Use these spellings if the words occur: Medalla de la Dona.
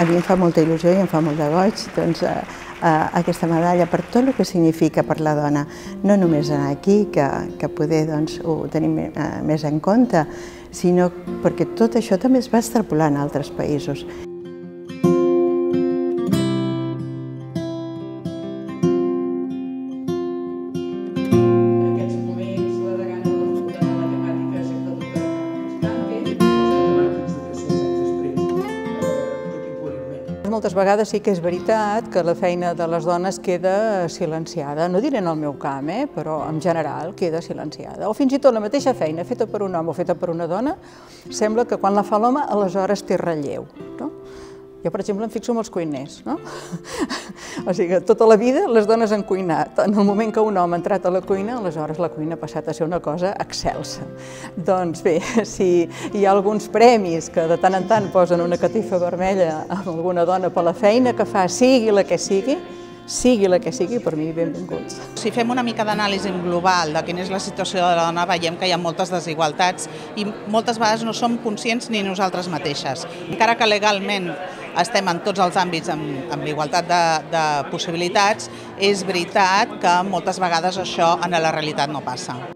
a mi em fa molta il·lusió i em fa molt de goig doncs, aquesta medalla per tot el que significa per la dona, no només aquí, que poder doncs, ho tenim més en compte, sinó perquè tot això també es va extrapolar en altres països. Moltes vegades sí que és veritat que la feina de les dones queda silenciada, no diré en el meu camp, però en general queda silenciada. O fins i tot la mateixa feina feta per un home o feta per una dona, sembla que quan la fa l'home aleshores té relleu. Jo, per exemple, em fixo en els cuiners. O sigui, tota la vida les dones han cuinat. En el moment que un home ha entrat a la cuina, aleshores la cuina ha passat a ser una cosa excelsa. Doncs bé, si hi ha alguns premis que de tant en tant posen una catifa vermella a alguna dona per la feina que fa, sigui la que sigui, per mi benvinguts. Si fem una mica d'anàlisi global de quina és la situació de la dona, veiem que hi ha moltes desigualtats i moltes vegades no som conscients ni nosaltres mateixes. Encara que legalment estem en tots els àmbits amb igualtat de possibilitats, és veritat que moltes vegades això en la realitat no passa.